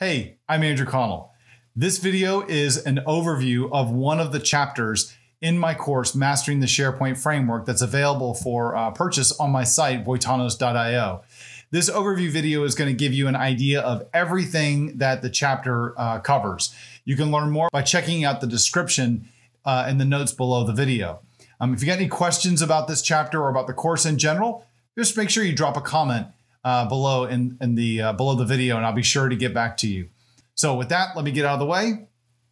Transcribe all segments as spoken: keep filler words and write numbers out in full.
Hey, I'm Andrew Connell. This video is an overview of one of the chapters in my course, Mastering the SharePoint Framework, that's available for uh, purchase on my site, Voitanos dot i o. This overview video is going to give you an idea of everything that the chapter uh, covers. You can learn more by checking out the description uh, in the notes below the video. Um, if you got any questions about this chapter or about the course in general, just make sure you drop a comment uh, below in, in the uh, below the video, and I'll be sure to get back to you. So with that, let me get out of the way.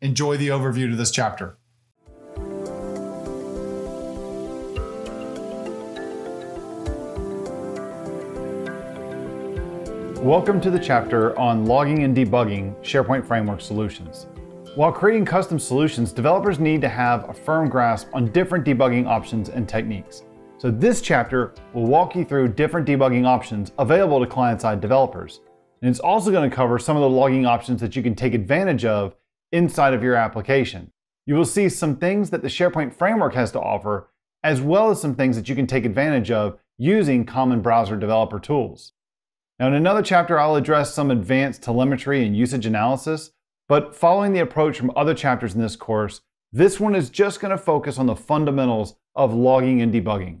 Enjoy the overview to this chapter. Welcome to the chapter on logging and debugging SharePoint Framework solutions. While creating custom solutions, developers need to have a firm grasp on different debugging options and techniques. So this chapter will walk you through different debugging options available to client-side developers. And it's also going to cover some of the logging options that you can take advantage of inside of your application. You will see some things that the SharePoint Framework has to offer, as well as some things that you can take advantage of using common browser developer tools. Now in another chapter, I'll address some advanced telemetry and usage analysis, but following the approach from other chapters in this course, this one is just going to focus on the fundamentals of logging and debugging.